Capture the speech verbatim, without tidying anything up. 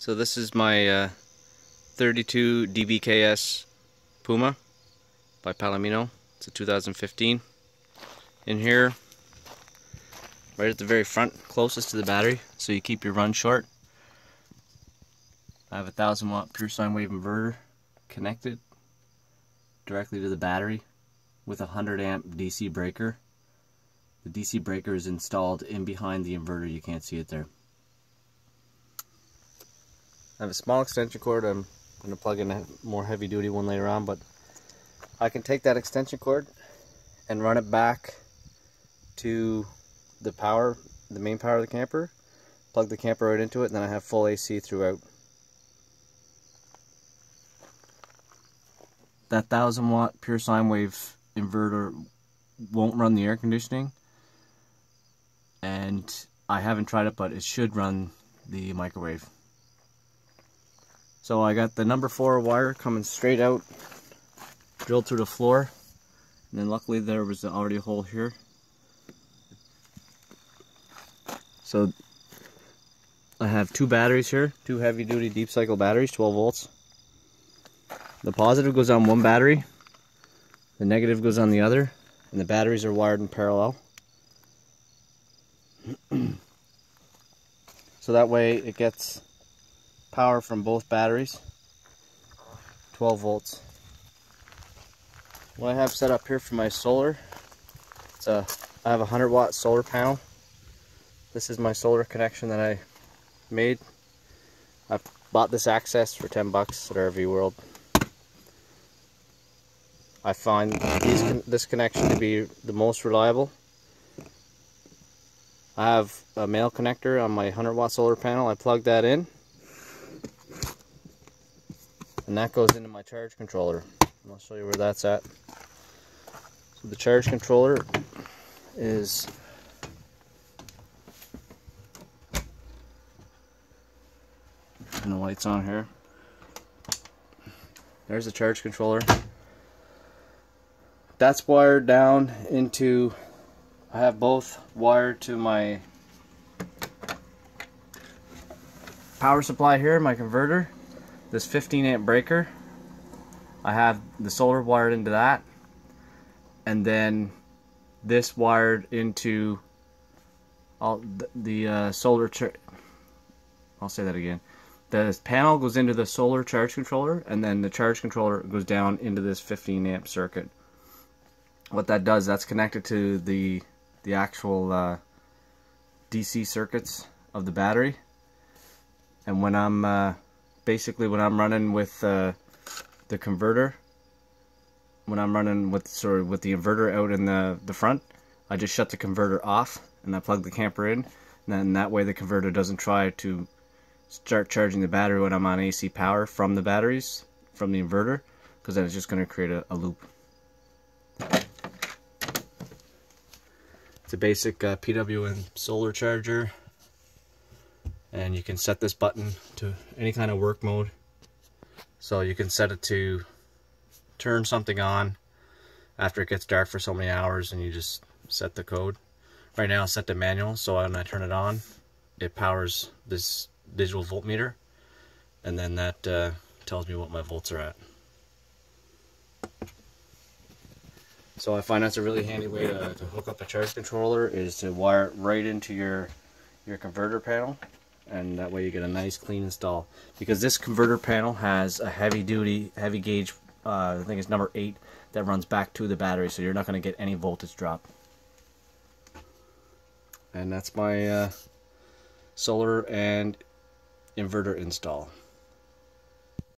So this is my uh, thirty-two D B K S Puma by Palomino. It's a two thousand fifteen. In here, right at the very front, closest to the battery, so you keep your run short, I have a thousand watt pure sine wave inverter connected directly to the battery with a one hundred amp D C breaker. The D C breaker is installed in behind the inverter, you can't see it there. I have a small extension cord. I'm going to plug in a more heavy duty one later on, but I can take that extension cord and run it back to the power, the main power of the camper, plug the camper right into it, and then I have full A C throughout. That thousand watt pure sine wave inverter won't run the air conditioning, and I haven't tried it, but it should run the microwave. So I got the number four wire coming straight out, drilled through the floor, and then luckily there was already a hole here. So I have two batteries here, two heavy duty deep cycle batteries, twelve volts. The positive goes on one battery, the negative goes on the other, and the batteries are wired in parallel. So that way it gets power from both batteries, twelve volts. What I have set up here for my solar, it's a, I have a one hundred watt solar panel. This is my solar connection that I made. I bought this access for ten bucks at R V World. I find these con this connection to be the most reliable. I have a male connector on my one hundred watt solar panel. I plug that in, and that goes into my charge controller. And I'll show you where that's at. So the charge controller is and the lights on here. There's the charge controller. That's wired down into, I have both wired to my power supply here, my converter, this fifteen amp breaker. I have the solar wired into that, and then this wired into all the, the uh, solar char- I'll say that again. The panel goes into the solar charge controller, and then the charge controller goes down into this fifteen amp circuit. What that does, that's connected to the the actual uh, D C circuits of the battery. And when I'm uh, basically when I'm running with uh, the converter, when I'm running with sort of with the inverter out in the the front, I just shut the converter off and I plug the camper in, and then that way the converter doesn't try to start charging the battery when I'm on A C power from the batteries from the inverter, because then it's just going to create a, a loop. It's a basic uh, P W M solar charger, and you can set this button to any kind of work mode. So you can set it to turn something on after it gets dark for so many hours, and you just set the code. Right now it's set to manual, so when I turn it on, it powers this digital voltmeter, and then that uh, tells me what my volts are at. So I find that's a really handy way to, to hook up a charge controller, is to wire it right into your your converter panel, and that way you get a nice clean install. Because this converter panel has a heavy duty, heavy gauge, uh, I think it's number eight, that runs back to the battery, so you're not going to get any voltage drop. And that's my uh, solar and inverter install.